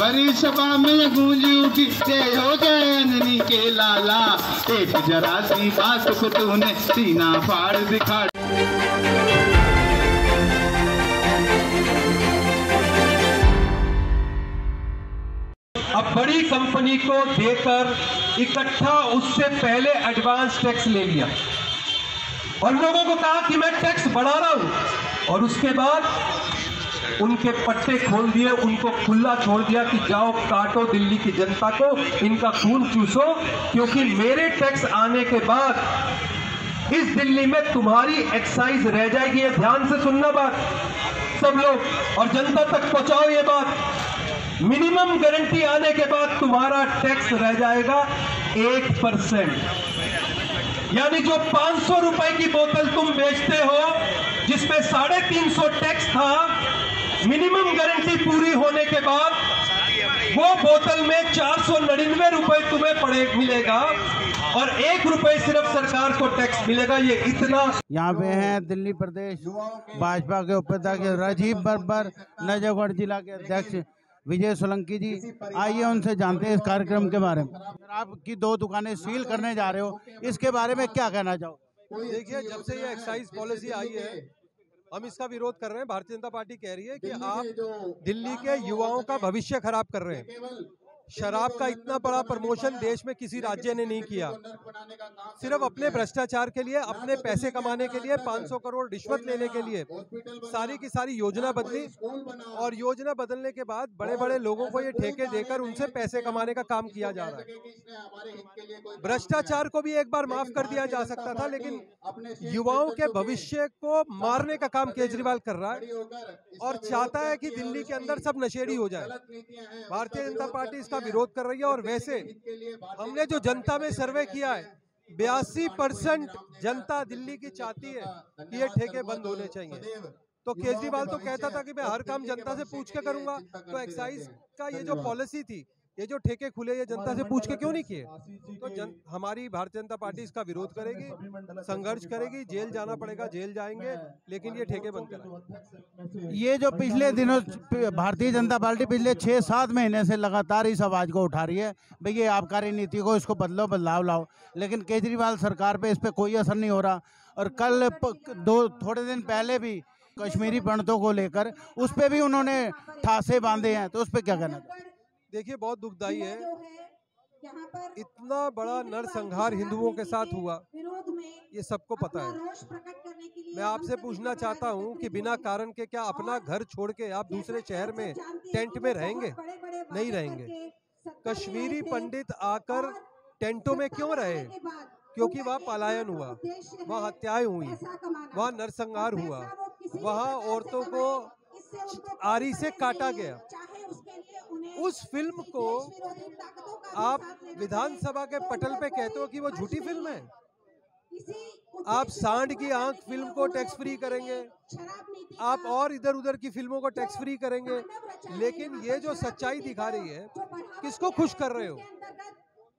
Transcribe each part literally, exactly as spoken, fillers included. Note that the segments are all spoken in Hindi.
बड़ी सभा में गूंजी उठी जय हो जय अंजनी के लाला। एक जरा सी बात को तूने सीना फाड़ दिखा। अब बड़ी कंपनी को देकर इकट्ठा उससे पहले एडवांस टैक्स ले लिया और लोगों को कहा कि मैं टैक्स बढ़ा रहा हूं, और उसके बाद उनके पट्टे खोल दिए, उनको खुला छोड़ दिया कि जाओ काटो दिल्ली की जनता को, इनका खून चूसो, क्योंकि मेरे टैक्स आने के बाद इस दिल्ली में तुम्हारी एक्साइज रह जाएगी। ये ध्यान से सुनना बात सब लोग, और जनता तक पहुंचाओ ये बात। मिनिमम गारंटी आने के बाद तुम्हारा टैक्स रह जाएगा एक परसेंट, यानी जो पांच सौ रुपए की बोतल तुम बेचते हो जिसमें साढ़े तीन सौ टैक्स था, मिनिमम गारंटी पूरी होने के बाद वो बोतल में चार सौ नड़िन्नवे रुपए तुम्हें पड़े मिलेगा और एक रुपए सिर्फ सरकार को टैक्स मिलेगा। ये इतना यहाँ पे है दिल्ली प्रदेश भाजपा के उपाध्यक्ष राजीव बब्बर, नजफगढ़ जिला के अध्यक्ष विजय सोलंकी जी। आइए उनसे जानते हैं इस कार्यक्रम के बारे में। आपकी दो दुकानें सील करने जा रहे हो, इसके बारे में क्या कहना चाहो? देखिए, जब से ये एक्साइज पॉलिसी आई है हम इसका विरोध कर रहे हैं। भारतीय जनता पार्टी कह रही है कि आप दिल्ली के युवाओं का भविष्य खराब कर रहे हैं। शराब का इतना बड़ा प्रमोशन देश में किसी राज्य ने नहीं किया। सिर्फ अपने भ्रष्टाचार के लिए, अपने पैसे कमाने के लिए, पाँच सौ करोड़ रिश्वत लेने के लिए सारी की सारी योजना बदली, और योजना बदलने के बाद बड़े बड़े लोगों को ये ठेके देकर उनसे पैसे कमाने का काम किया जा रहा है। भ्रष्टाचार को भी एक बार माफ कर दिया जा सकता था, लेकिन युवाओं के भविष्य को मारने का काम केजरीवाल कर रहा है और चाहता है कि दिल्ली के अंदर सब नशेड़ी हो जाए। भारतीय जनता पार्टी विरोध कर रही है। और वैसे हमने जो जनता में सर्वे किया है, बयासी परसेंट जनता दिल्ली की चाहती है कि ये ठेके बंद होने चाहिए। तो केजरीवाल तो कहता था कि मैं हर काम जनता से पूछ के करूंगा, तो एक्साइज का ये जो पॉलिसी थी, ये जो ठेके खुले, ये जनता से पूछ के क्यों नहीं किए? तो जन, हमारी भारतीय जनता पार्टी इसका विरोध करेगी, संघर्ष करेगी, जेल जाना पड़ेगा जेल जाएंगे, लेकिन ये ठेके बंद कराएंगे। ये जो पिछले दिनों भारतीय जनता पार्टी पिछले छः सात महीने से लगातार इस आवाज़ को उठा रही है, भाई ये आबकारी नीति को इसको बदलो, बदलाव लाओ, लेकिन केजरीवाल सरकार पर इस पर कोई असर नहीं हो रहा। और कल दो थोड़े दिन पहले भी कश्मीरी पंडितों को लेकर उस पर भी उन्होंने ठासे बांधे हैं, तो उस पर क्या कहना था? देखिए, बहुत दुखदाई है, इतना बड़ा नरसंहार हिंदुओं के साथ हुआ, ये सबको पता है। मैं आपसे पूछना चाहता हूं कि बिना कारण के क्या अपना घर छोड़ के आप दूसरे शहर में टेंट में रहेंगे? नहीं रहेंगे। कश्मीरी पंडित आकर टेंटों में क्यों रहे? क्योंकि वहाँ पलायन हुआ, वहाँ हत्याएं हुई, वहाँ नरसंहार हुआ, वहाँ औरतों को आरी से काटा गया। उस फिल्म को आप विधानसभा के पटल पे कहते हो कि वो झूठी फिल्म है। आप सांड की आंख फिल्म को टैक्स फ्री करेंगे, आप और इधर उधर की फिल्मों को टैक्स फ्री करेंगे, लेकिन ये जो सच्चाई दिखा रही है, किसको खुश कर रहे हो?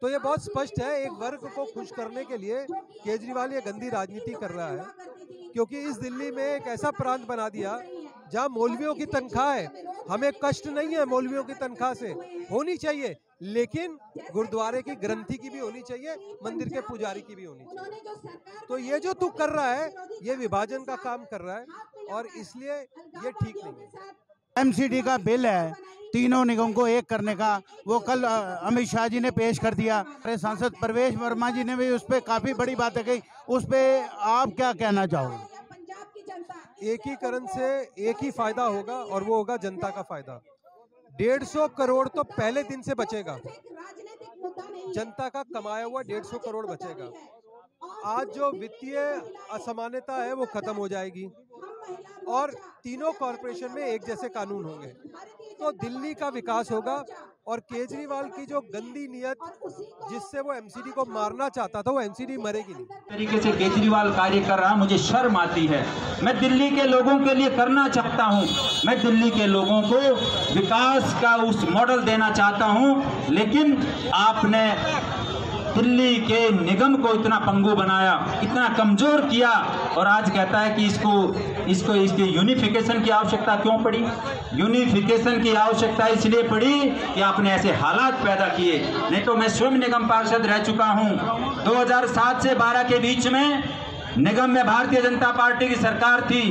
तो ये बहुत स्पष्ट है, एक वर्ग को खुश करने के लिए केजरीवाल ये गंदी राजनीति कर रहा है, क्योंकि इस दिल्ली में एक ऐसा प्रांत बना दिया जहाँ मौलवियों की तनख्वाह है। हमें कष्ट नहीं है मौलवियों की तनख्वाह से, होनी चाहिए, लेकिन गुरुद्वारे की ग्रंथी की भी होनी चाहिए, मंदिर के पुजारी की भी होनी चाहिए। तो ये जो तू कर रहा है, ये विभाजन का काम कर रहा है, और इसलिए ये ठीक नहीं है। एमसीडी का बिल है तीनों निगम को एक करने का, वो कल अमित शाह जी ने पेश कर दिया। अरे सांसद प्रवेश वर्मा जी ने भी उस पर काफी बड़ी बातें कही, उस पर आप क्या कहना चाहोगे? एकीकरण से एक ही फायदा होगा और वो होगा जनता का फायदा। डेढ़ सौ करोड़ तो पहले दिन से बचेगा, जनता का कमाया हुआ डेढ़ सौ करोड़ बचेगा। आज जो वित्तीय असमानता है वो खत्म हो जाएगी, और तीनों कॉरपोरेशन में एक जैसे कानून होंगे, तो दिल्ली का विकास होगा। और केजरीवाल की जो गंदी नियत जिससे वो एमसीडी को मारना चाहता था, वो एमसीडी मरेगी नहीं। तरीके से केजरीवाल कार्य कर रहा, मुझे शर्म आती है। मैं दिल्ली के लोगों के लिए करना चाहता हूं, मैं दिल्ली के लोगों को विकास का उस मॉडल देना चाहता हूं, लेकिन आपने दिल्ली के निगम को इतना पंगु बनाया, इतना कमजोर किया, और आज कहता है कि इसको इसको इसके यूनिफिकेशन की आवश्यकता क्यों पड़ी? यूनिफिकेशन की आवश्यकता इसलिए पड़ी कि आपने ऐसे हालात पैदा किए, नहीं तो मैं स्वयं निगम पार्षद रह चुका हूं। दो हज़ार सात से बारह के बीच में निगम में भारतीय जनता पार्टी की सरकार थी,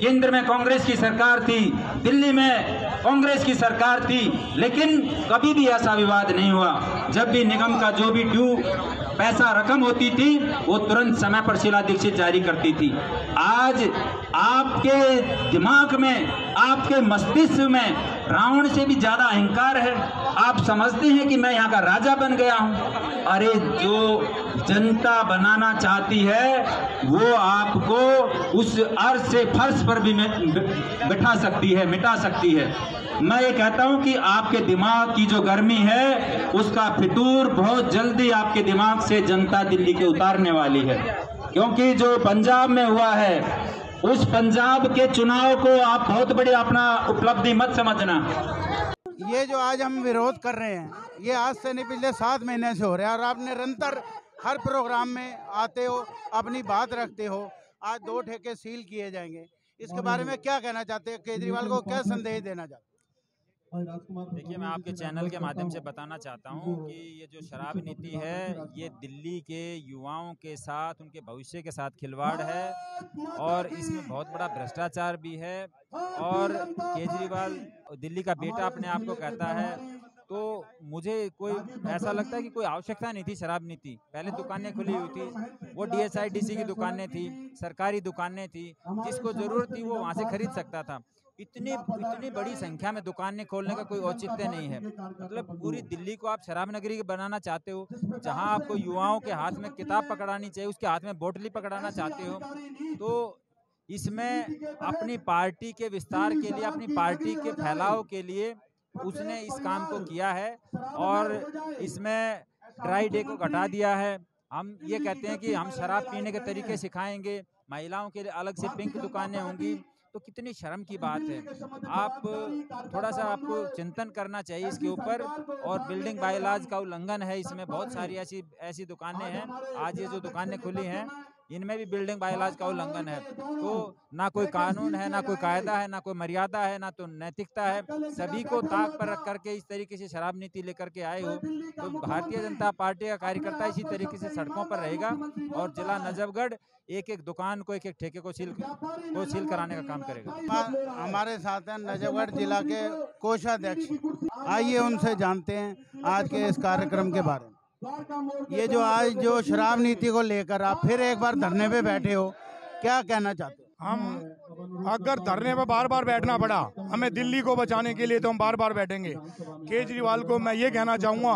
केंद्र में कांग्रेस की सरकार थी, दिल्ली में कांग्रेस की सरकार थी, लेकिन कभी भी ऐसा विवाद नहीं हुआ। जब भी निगम का जो भी ड्यू पैसा रकम होती थी वो तुरंत समय पर शीला दीक्षित जारी करती थी। आज आपके दिमाग में, आपके मस्तिष्क में रावण से भी ज्यादा अहंकार है। आप समझते हैं कि मैं यहाँ का राजा बन गया हूँ। अरे जो जनता बनाना चाहती है वो आपको उस अर्श से फर्श पर भी बिठा सकती है, मिटा सकती है। मैं ये कहता हूँ कि आपके दिमाग की जो गर्मी है उसका फितूर बहुत जल्दी आपके दिमाग से जनता दिल्ली के उतारने वाली है, क्योंकि जो पंजाब में हुआ है उस पंजाब के चुनाव को आप बहुत बड़ी अपना उपलब्धि मत समझना। ये जो आज हम विरोध कर रहे हैं ये आज से नहीं पिछले सात महीने से हो रहा है, और आप निरंतर हर प्रोग्राम में आते हो, अपनी बात रखते हो। आज दो ठेके सील किए जाएंगे, इसके बारे में क्या कहना चाहते हैं? केजरीवाल को क्या संदेश देना चाहते हैं? देखिए, मैं आपके चैनल के माध्यम से बताना चाहता हूं कि ये जो शराब नीति है ये दिल्ली के युवाओं के साथ, उनके भविष्य के साथ खिलवाड़ है, और इसमें बहुत बड़ा भ्रष्टाचार भी है। और केजरीवाल दिल्ली का बेटा अपने आप को कहता है, तो मुझे कोई ऐसा लगता है कि कोई आवश्यकता नहीं थी शराब नीति। पहले दुकानें खुली हुई थी, वो D S I D C की दुकानें थी, सरकारी दुकानें थी, जिसको जरूरत थी वो वहाँ से खरीद सकता था। इतनी इतनी बड़ी संख्या में दुकानें खोलने का कोई औचित्य नहीं है। मतलब पूरी दिल्ली को आप शराब नगरी बनाना चाहते हो, जहां आपको युवाओं के हाथ में किताब पकड़ानी चाहिए, उसके हाथ में बोतली पकड़ाना चाहते हो। तो इसमें अपनी पार्टी के विस्तार के लिए, अपनी पार्टी के फैलाव के लिए उसने इस काम को किया है, और इसमें ड्राई डे को घटा दिया है। हम ये कहते हैं कि हम शराब पीने के तरीके सिखाएंगे, महिलाओं के लिए अलग से पिंक दुकानें होंगी। तो कितनी शर्म की बात है। आप थोड़ा सा आपको चिंतन करना चाहिए इसके ऊपर। और बिल्डिंग बायलॉज का उल्लंघन है, इसमें बहुत सारी ऐसी ऐसी दुकानें हैं, आज ये जो दुकानें खुली हैं इनमें भी बिल्डिंग बायलॉज का उल्लंघन है। तो ना कोई कानून है, ना कोई कायदा है, ना कोई मर्यादा है, ना तो नैतिकता है। सभी को ताक पर रख करके इस तरीके से शराब नीति लेकर के आए हो। तो भारतीय जनता पार्टी का कार्यकर्ता इसी तरीके से सड़कों पर रहेगा, और जिला नजफगढ़ एक एक दुकान को, एक एक ठेके को सील को सील कराने का काम करेगा। हमारे साथ हैं नजफगढ़ जिला के कोषाध्यक्ष, आइए उनसे जानते हैं आज के इस कार्यक्रम के बारे में। ये जो आज जो शराब नीति को लेकर आप फिर एक बार धरने पे बैठे हो, क्या कहना चाहते हो? हम अगर धरने पे बार बार बैठना पड़ा हमें दिल्ली को बचाने के लिए, तो हम बार बार बैठेंगे। केजरीवाल को मैं ये कहना चाहूँगा,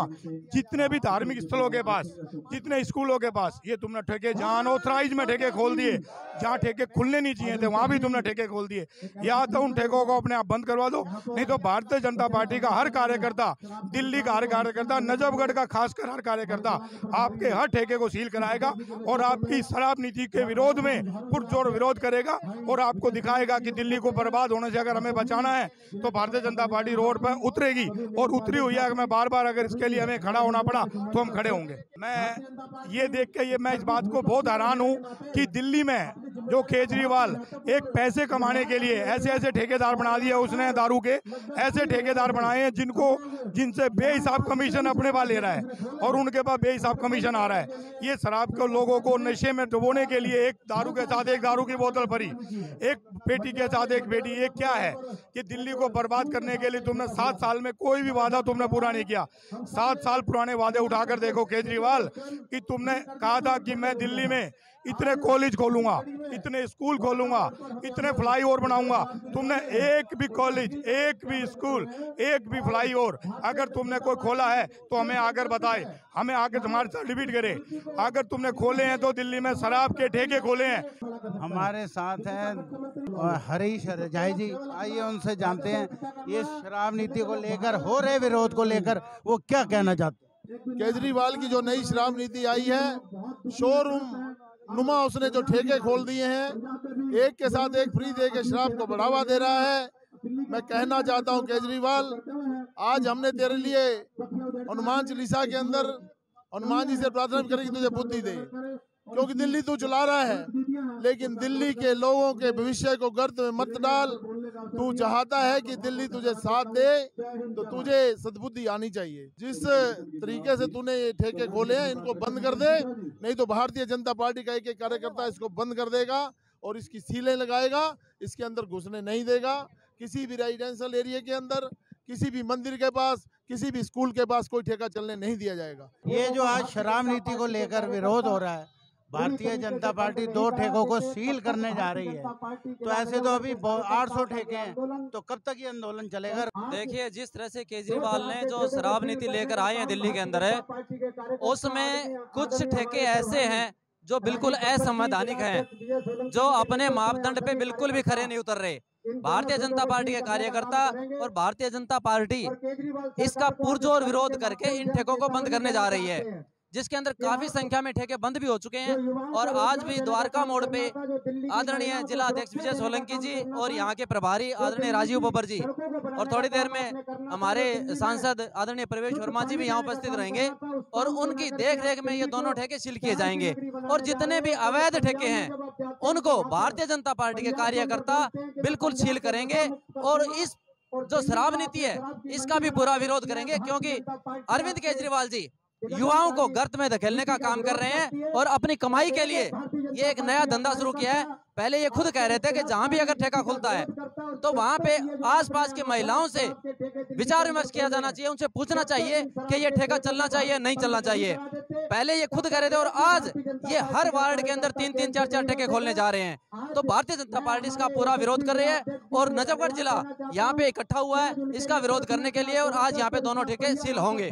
जितने भी धार्मिक स्थलों के पास, जितने स्कूलों के पास ये तुमने ठेके, जहाँ अनऑथराइज में ठेके खोल दिए, जहाँ ठेके खुलने नहीं चाहिए थे वहाँ भी तुमने ठेके खोल दिए। या तो उन ठेकों को अपने आप बंद करवा दो, नहीं तो भारतीय जनता पार्टी का हर कार्यकर्ता, दिल्ली का हर कार्यकर्ता, नजफगढ़ का खासकर हर कार्यकर्ता आपके हर ठेके को सील कराएगा, और आपकी शराब नीति के विरोध में पुरजोर विरोध करेगा, और आपको दिखाएगा कि दिल्ली को बर्बाद होने से अगर हमें बचाना है तो भारतीय जनता पार्टी रोड पर उतरेगी। और उतरी हुई है, अगर मैं बार बार अगर इसके लिए हमें खड़ा होना पड़ा तो हम खड़े होंगे। मैं ये देख के ये मैं इस बात को बहुत हैरान हूँ कि दिल्ली में जो केजरीवाल एक पैसे कमाने के लिए ऐसे ऐसे ठेकेदार बना दिया उसने, दारू के ऐसे ठेकेदार बनाए हैं जिनको जिनसे बेहिसाब कमीशन अपने पास ले रहा है, और उनके पास बेहिसाब कमीशन आ रहा है। ये शराब को, लोगों को नशे में डुबोने के लिए एक दारू के साथ एक दारू की बोतल भरी, एक बेटी के साथ एक बेटी। ये क्या है कि दिल्ली को बर्बाद करने के लिए तुमने सात साल में कोई भी वादा तुमने पूरा नहीं किया। सात साल पुराने वादे उठाकर देखो केजरीवाल, कि तुमने कहा था कि मैं दिल्ली में इतने कॉलेज खोलूंगा, इतने स्कूल खोलूंगा, इतने फ्लाईओवर बनाऊंगा। तुमने एक भी कॉलेज, एक भी स्कूल, एक भी फ्लाईओवर अगर तुमने कोई खोला है तो हमें आकर बताए, हमें आकर तुम्हारे साथ डिबेट करे। अगर तुमने खोले हैं तो दिल्ली में शराब के ठेके खोले हैं। हमारे साथ हैं हरीश रजाई जी, आइए उनसे जानते हैं ये शराब नीति को लेकर हो रहे विरोध को लेकर वो क्या कहना चाहते हैं। केजरीवाल की जो नई शराब नीति आई है, शोरूम नुमा उसने जो ठेके खोल दिए हैं, एक के साथ एक फ्री दे के शराब को बढ़ावा दे रहा है। मैं कहना चाहता हूं केजरीवाल, आज हमने तेरे लिए हनुमान चालीसा के अंदर हनुमान जी से प्रार्थना करेगी तुझे बुद्धि दे, क्योंकि दिल्ली तू चला रहा है, लेकिन दिल्ली के लोगों के भविष्य को गर्त में मत डाल। तू चाहता है कि दिल्ली तुझे साथ दे तो तुझे सद्बुद्धि आनी चाहिए। जिस तरीके से तूने ये ठेके खोले हैं इनको बंद कर दे, नहीं तो भारतीय जनता पार्टी का एक एक कार्यकर्ता इसको बंद कर देगा और इसकी सीलें लगाएगा, इसके अंदर घुसने नहीं देगा। किसी भी रेजिडेंशियल एरिया के अंदर, किसी भी मंदिर के पास, किसी भी स्कूल के पास कोई ठेका चलने नहीं दिया जाएगा। ये जो आज शराब नीति को लेकर विरोध हो रहा है, भारतीय जनता पार्टी दो ठेकों को सील करने जा रही है, तो ऐसे तो अभी आठ सौ ठेके हैं, तो कब तक ये आंदोलन चलेगा? देखिए, जिस तरह से केजरीवाल ने जो शराब नीति लेकर आए हैं दिल्ली के अंदर है, उसमें कुछ ठेके ऐसे हैं जो बिल्कुल असंवैधानिक हैं, जो अपने मापदंड पे बिल्कुल भी खरे नहीं उतर रहे। भारतीय जनता पार्टी के कार्यकर्ता और भारतीय जनता पार्टी इसका पुरजोर विरोध करके इन ठेकों को बंद करने जा रही है, जिसके अंदर काफी संख्या में ठेके बंद भी हो चुके हैं। और आज भी द्वारका मोड़ पे आदरणीय जिला अध्यक्ष विजय सोलंकी जी और यहाँ के प्रभारी आदरणीय राजीव बब्बर जी और थोड़ी देर में हमारे सांसद आदरणीय प्रवेश वर्मा जी भी यहाँ उपस्थित रहेंगे और उनकी देखरेख में ये दोनों ठेके सील किए जाएंगे। और जितने भी अवैध ठेके हैं उनको भारतीय जनता पार्टी के कार्यकर्ता बिल्कुल सील करेंगे और इस जो शराब नीति है इसका भी पूरा विरोध करेंगे, क्योंकि अरविंद केजरीवाल जी युवाओं को गर्त में धकेलने का काम कर रहे हैं और अपनी कमाई के लिए ये एक नया धंधा शुरू किया है। पहले ये खुद कह रहे थे कि जहां भी अगर ठेका खुलता है तो वहां पे आसपास की महिलाओं से विचार विमर्श किया जाना चाहिए, उनसे पूछना चाहिए कि ये ठेका चलना चाहिए नहीं चलना चाहिए। पहले ये खुद कह रहे थे और आज ये हर वार्ड के अंदर तीन तीन चार चार ठेके खोलने जा रहे हैं। तो भारतीय जनता पार्टी इसका पूरा विरोध कर रही है और नजफगढ़ जिला यहाँ पे इकट्ठा हुआ है इसका विरोध करने के लिए और आज यहाँ पे दोनों ठेके सील होंगे।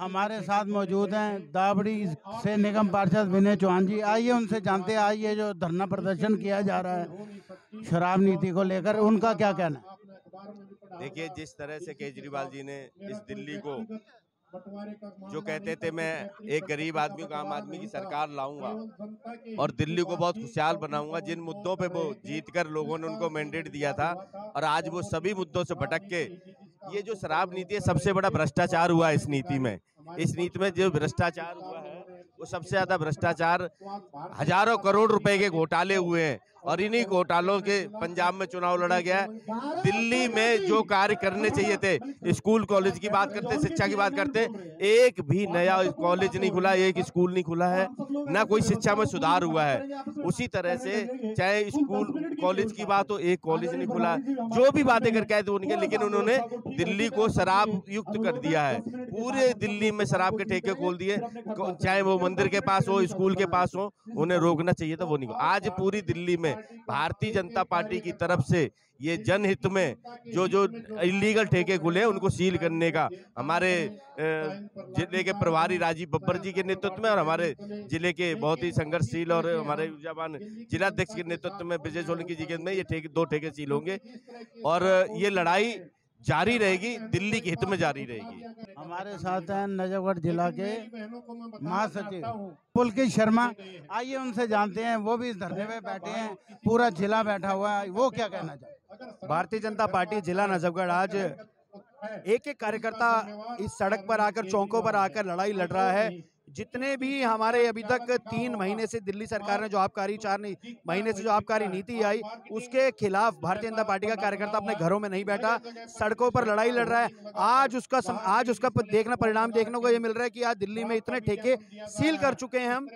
हमारे साथ मौजूद हैं दाबड़ी से निगम पार्षद विनय चौहान जी, आइए उनसे जानते हैं आज ये जो धरना प्रदर्शन किया जा रहा है शराब नीति को लेकर, उनका क्या कहना है? देखिए, जिस तरह से केजरीवाल जी ने इस दिल्ली को जो कहते थे मैं एक गरीब आदमी को आम आदमी की सरकार लाऊंगा और दिल्ली को बहुत खुशहाल बनाऊंगा, जिन मुद्दों पे वो जीतकर लोगों ने उनको मैंडेट दिया था और आज वो सभी मुद्दों से भटक के ये जो शराब नीति है, सबसे बड़ा भ्रष्टाचार हुआ इस नीति में। इस नीति में जो भ्रष्टाचार हुआ है वो सबसे ज्यादा भ्रष्टाचार, हजारों करोड़ रुपए के घोटाले हुए हैं और इन्हीं घोटालों के पंजाब में चुनाव लड़ा गया है। दिल्ली में जो कार्य करने चाहिए थे, स्कूल कॉलेज की बात करते, शिक्षा की बात करते, एक भी नया कॉलेज नहीं खुला, एक स्कूल नहीं खुला है, ना कोई शिक्षा में सुधार हुआ है। उसी तरह से चाहे स्कूल कॉलेज की बात हो, एक कॉलेज नहीं खुला। जो भी बातें करके आए थे उनके, लेकिन उन्होंने दिल्ली को शराब युक्त कर दिया है। पूरे दिल्ली में शराब के ठेके खोल दिए, चाहे वो मंदिर के पास हो, स्कूल के पास हो, उन्हें रोकना चाहिए था वो नहीं। आज पूरी दिल्ली में भारतीय जनता पार्टी की तरफ से ये जनहित में जो जो इलीगल ठेके खुले उनको सील करने का हमारे जिले के प्रभारी राजीव बब्बर जी के नेतृत्व में और हमारे जिले के बहुत ही संघर्षशील और हमारे ऊर्जावान जिलाध्यक्ष के नेतृत्व में विजय सोलंकी जी के में ये ठेके दो ठेके सील होंगे और ये लड़ाई जारी रहेगी, दिल्ली के हित में जारी रहेगी। हमारे साथ हैं नजफगढ़ जिला के महासचिव पुलकित शर्मा, आइए उनसे जानते हैं, वो भी इस धरने पे बैठे हैं, पूरा जिला बैठा हुआ है, वो क्या कहना चाहते? भारतीय जनता पार्टी जिला नजफगढ़ आज एक एक कार्यकर्ता इस सड़क पर आकर, चौकों पर आकर लड़ाई लड़ रहा है। जितने भी हमारे अभी तक तीन महीने से दिल्ली सरकार ने जो आबकारी, चार महीने से जो आबकारी नीति आई, उसके खिलाफ भारतीय जनता पार्टी का कार्यकर्ता अपने घरों में नहीं बैठा, सड़कों पर लड़ाई लड़ रहा है। आज उसका सम, आज उसका देखना परिणाम देखने को ये मिल रहा है कि आज दिल्ली में इतने ठेके सील कर चुके हैं। हम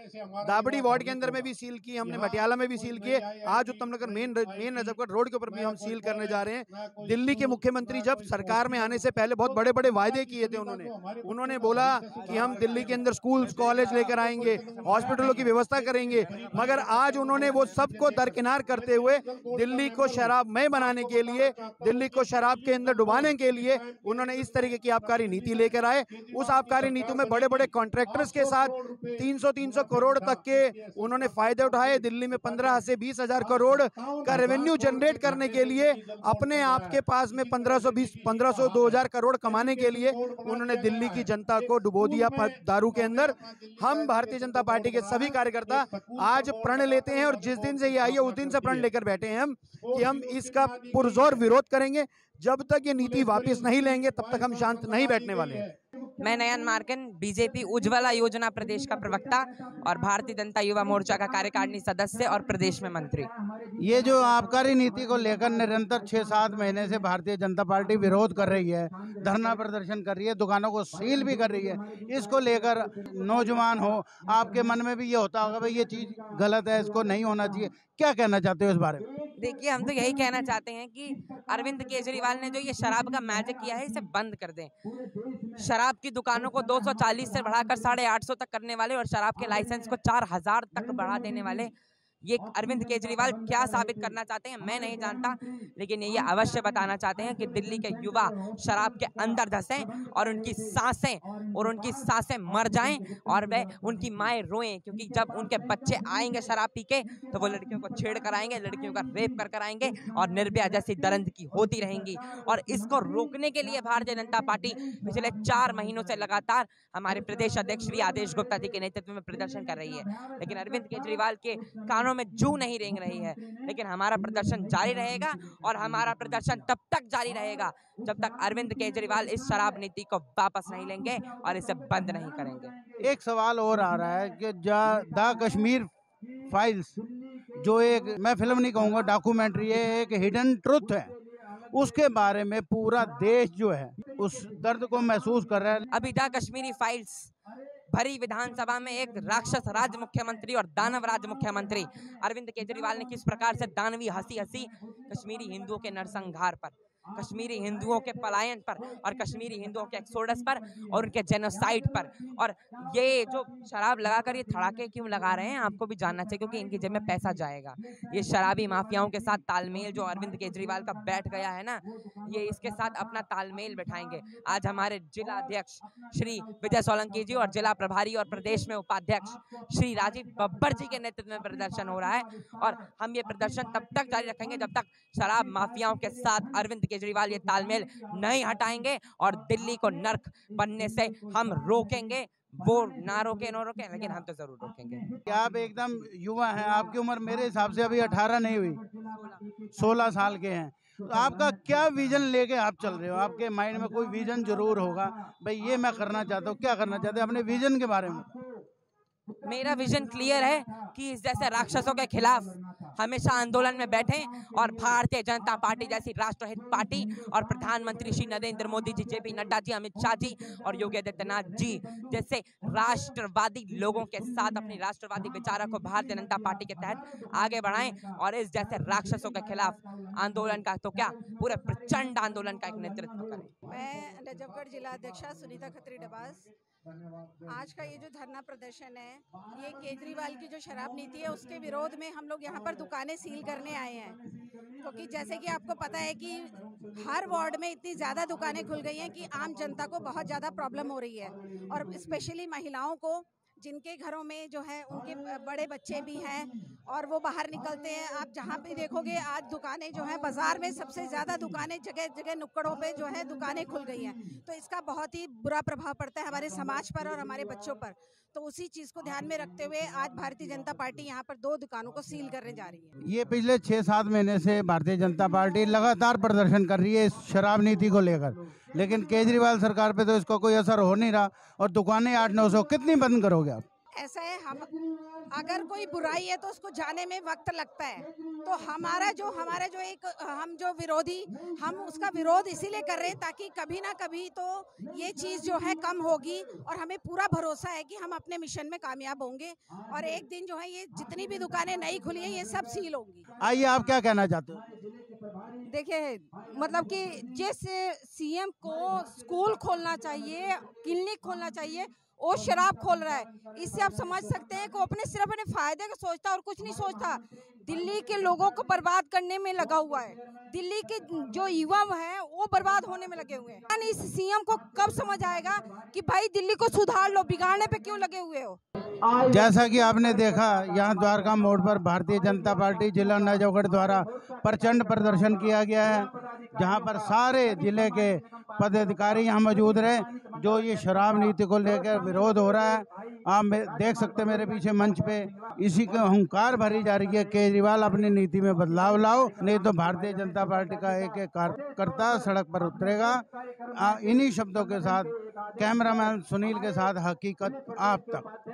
दाबड़ी वार्ड के अंदर में भी सील किए हमने, मटियाला में भी सील किए, आज Uttam Nagar main main Najafgarh road के ऊपर भी हम सील करने जा रहे हैं। दिल्ली के मुख्यमंत्री जब सरकार में आने से पहले बहुत बड़े बड़े वायदे किए थे उन्होंने उन्होंने बोला कि हम दिल्ली के अंदर स्कूल कॉलेज लेकर आएंगे, हॉस्पिटलों की व्यवस्था करेंगे, मगर आज उन्होंने वो सबको दरकिनार करते हुए दिल्ली को शराबमय बनाने के लिए, दिल्ली को शराब के अंदर डुबाने के लिए उन्होंने इस तरीके की आबकारी नीति लेकर आए। उस आबकारी नीति में बड़े बड़े कॉन्ट्रैक्टर्स के साथ तीन सौ तीन सौ करोड़ तक के उन्होंने फायदे उठाए। दिल्ली में पंद्रह से बीस हजार करोड़ का रेवेन्यू जनरेट करने के लिए, अपने आप के पास में पंद्रह सौ बीस पंद्रह सौ दो हजार करोड़ कमाने के लिए उन्होंने दिल्ली की जनता को डुबो दिया दारू के अंदर। हम भारतीय जनता पार्टी के सभी कार्यकर्ता आज प्रण लेते हैं और जिस दिन से ये आई है उस दिन से प्रण लेकर बैठे हैं हम कि हम इसका पुरजोर विरोध करेंगे। जब तक ये नीति वापस नहीं लेंगे तब तक हम शांत नहीं बैठने वाले हैं। मैं नयन मार्कन, बीजेपी उज्ज्वला योजना प्रदेश का प्रवक्ता और भारतीय जनता युवा मोर्चा का कार्यकारिणी सदस्य और प्रदेश में मंत्री। ये जो आबकारी नीति को लेकर निरंतर छह सात महीने से भारतीय जनता पार्टी विरोध कर रही है, धरना प्रदर्शन कर रही है, दुकानों को सील भी कर रही है, इसको लेकर नौजवान हो, आपके मन में भी ये होता होगा भाई ये चीज गलत है, इसको नहीं होना चाहिए, क्या कहना चाहते हो इस बारे में? देखिए, हम तो यही कहना चाहते हैं कि अरविंद केजरीवाल ने जो ये शराब का मैजिक किया है इसे बंद कर दें। शराब की दुकानों को दो सौ चालीस से बढ़ाकर साढ़े आठ सौ तक करने वाले और शराब के लाइसेंस को चार हज़ार तक बढ़ा देने वाले ये अरविंद केजरीवाल क्या साबित करना चाहते हैं मैं नहीं जानता, लेकिन ये अवश्य बताना चाहते हैं कि दिल्ली के युवा शराब के अंदर धंसें और उनकी सांसें और उनकी सांसें मर जाएं और वे उनकी माएँ रोएं, क्योंकि जब उनके बच्चे आएंगे शराब पी के तो वो लड़कियों को छेड़ कर आएंगे, लड़कियों का रेप कर कर आएंगे और निर्भया जैसी दरिंदगी होती रहेंगी। और इसको रोकने के लिए भारतीय जनता पार्टी पिछले चार महीनों से लगातार हमारे प्रदेश अध्यक्ष श्री आदेश गुप्ता जी के नेतृत्व में प्रदर्शन कर रही है, लेकिन अरविंद केजरीवाल के कानून में जू नहीं रेंग रही है। लेकिन हमारा प्रदर्शन जारी रहेगा और हमारा प्रदर्शन तब तक जारी रहेगा जब तक अरविंद केजरीवाल इस शराब नीति को वापस नहीं लेंगे और इसे बंद नहीं करेंगे। एक सवाल और आ रहा है कि द कश्मीर फाइल्स जो एक, मैं फिल्म नहीं कहूंगा, डॉक्यूमेंट्री है, एक हिडन ट्रुथ है, उसके बारे में पूरा देश जो है उस दर्द को महसूस कर रहा है। अभी द कश्मीरी फाइल्स भरी विधानसभा में एक राक्षस राज्य मुख्यमंत्री और दानव राज्य मुख्यमंत्री अरविंद केजरीवाल ने किस प्रकार से दानवी हंसी हंसी कश्मीरी हिंदुओं के नरसंहार पर, कश्मीरी हिंदुओं के पलायन पर और कश्मीरी हिंदुओं के एक्सोडस पर और उनके जेनोसाइड पर। और ये जो शराब लगाकर ये धड़ाके क्यों लगा रहे हैं आपको भी जानना चाहिए, क्योंकि इनकी जेब में पैसा जाएगा। ये शराबी माफियाओं के साथ तालमेल जो अरविंद केजरीवाल का बैठ गया है ना, ये इसके साथ अपना तालमेल बैठाएंगे। आज हमारे जिला अध्यक्ष श्री विजय सोलंकी जी और जिला प्रभारी और प्रदेश में उपाध्यक्ष श्री राजीव बब्बर जी के नेतृत्व में प्रदर्शन हो रहा है और हम ये प्रदर्शन तब तक जारी रखेंगे जब तक शराब माफियाओं के साथ अरविंद केजरीवाल ये तालमेल नहीं हटाएंगे और दिल्ली को नर्क बनने से हम रोकेंगे। वो ना रोके ना रोके, लेकिन हम तो जरूर रोकेंगे। आप एकदम युवा हैं, आपकी उम्र मेरे हिसाब से अभी अठारह नहीं हुई, सोलह साल के हैं, तो आपका क्या विजन लेके आप चल रहे हो? आपके माइंड में कोई विजन जरूर होगा भाई ये मैं करना चाहता हूँ, क्या करना चाहते हैं अपने विजन के बारे में? मेरा विजन क्लियर है कि इस जैसे राक्षसों के खिलाफ हमेशा आंदोलन में बैठें और भारतीय जनता पार्टी जैसी राष्ट्रहित पार्टी और प्रधानमंत्री श्री नरेंद्र मोदी जी, जे पी नड्डा जी, अमित शाह जी और योगी आदित्यनाथ जी जैसे राष्ट्रवादी लोगों के साथ अपनी राष्ट्रवादी विचारों को भारतीय जनता पार्टी के तहत आगे बढ़ाएं और इस जैसे राक्षसों के खिलाफ आंदोलन का तो क्या पूरे प्रचंड आंदोलन का एक नेतृत्व करें। मैं रजबगढ़ जिला अध्यक्षा सुनीता खत्री डबास। आज का ये जो धरना प्रदर्शन है ये केजरीवाल की जो शराब नीति है उसके विरोध में हम लोग यहाँ पर दुकानें सील करने आए हैं, क्योंकि तो जैसे कि आपको पता है कि हर वार्ड में इतनी ज़्यादा दुकानें खुल गई हैं कि आम जनता को बहुत ज़्यादा प्रॉब्लम हो रही है और स्पेशली महिलाओं को, जिनके घरों में जो है उनके बड़े बच्चे भी हैं और वो बाहर निकलते हैं। आप जहाँ भी देखोगे आज दुकानें जो हैं बाज़ार में सबसे ज़्यादा दुकानें जगह जगह नुक्कड़ों पे जो है दुकानें खुल गई हैं, तो इसका बहुत ही बुरा प्रभाव पड़ता है हमारे समाज पर और हमारे बच्चों पर। तो उसी चीज़ को ध्यान में रखते हुए आज भारतीय जनता पार्टी यहाँ पर दो दुकानों को सील करने जा रही है। ये पिछले छः सात महीने से भारतीय जनता पार्टी लगातार प्रदर्शन कर रही है इस शराब नीति को लेकर, लेकिन केजरीवाल सरकार पे तो इसका कोई असर हो नहीं रहा और दुकानें आठ नौ सौ कितनी बंद करोगे आप? ऐसा है, हम अगर कोई बुराई है तो उसको जाने में वक्त लगता है, तो हमारा जो हमारा जो एक हम जो विरोधी हम उसका विरोध इसीलिए कर रहे हैं ताकि कभी ना कभी तो ये चीज़ जो है कम होगी और हमें पूरा भरोसा है कि हम अपने मिशन में कामयाब होंगे और एक दिन जो है ये जितनी भी दुकानें नई खुली हैं ये सब सील होंगी। आइए, आप क्या कहना चाहते हो? देखिए, मतलब कि जिस सीएम को स्कूल खोलना चाहिए, क्लिनिक खोलना चाहिए, वो शराब खोल रहा है। इससे आप समझ सकते हैं कि वो अपने सिर्फ अपने फायदे का सोचता और कुछ नहीं सोचता, दिल्ली के लोगों को बर्बाद करने में लगा हुआ है। दिल्ली के जो युवा हैं वो बर्बाद होने में लगे हुए हैं। इस सीएम को कब समझ आएगा कि भाई दिल्ली को सुधार लो, बिगाड़ने पे क्यों लगे हुए हो? जैसा कि आपने देखा यहाँ द्वारका मोड़ पर भारतीय जनता पार्टी जिला नजफगढ़ द्वारा प्रचंड प्रदर्शन किया गया है, जहाँ पर सारे जिले के पदाधिकारी यहाँ मौजूद रहे। जो ये शराब नीति को लेकर विरोध हो रहा है आप देख सकते हैं मेरे पीछे मंच पे इसी का हुंकार भरी जा रही है। केजरीवाल अपनी नीति में बदलाव लाओ, नहीं तो भारतीय जनता पार्टी का एक एक कार्यकर्ता सड़क पर उतरेगा। इन्हीं शब्दों के साथ कैमरामैन सुनील के साथ हकीकत आप तक।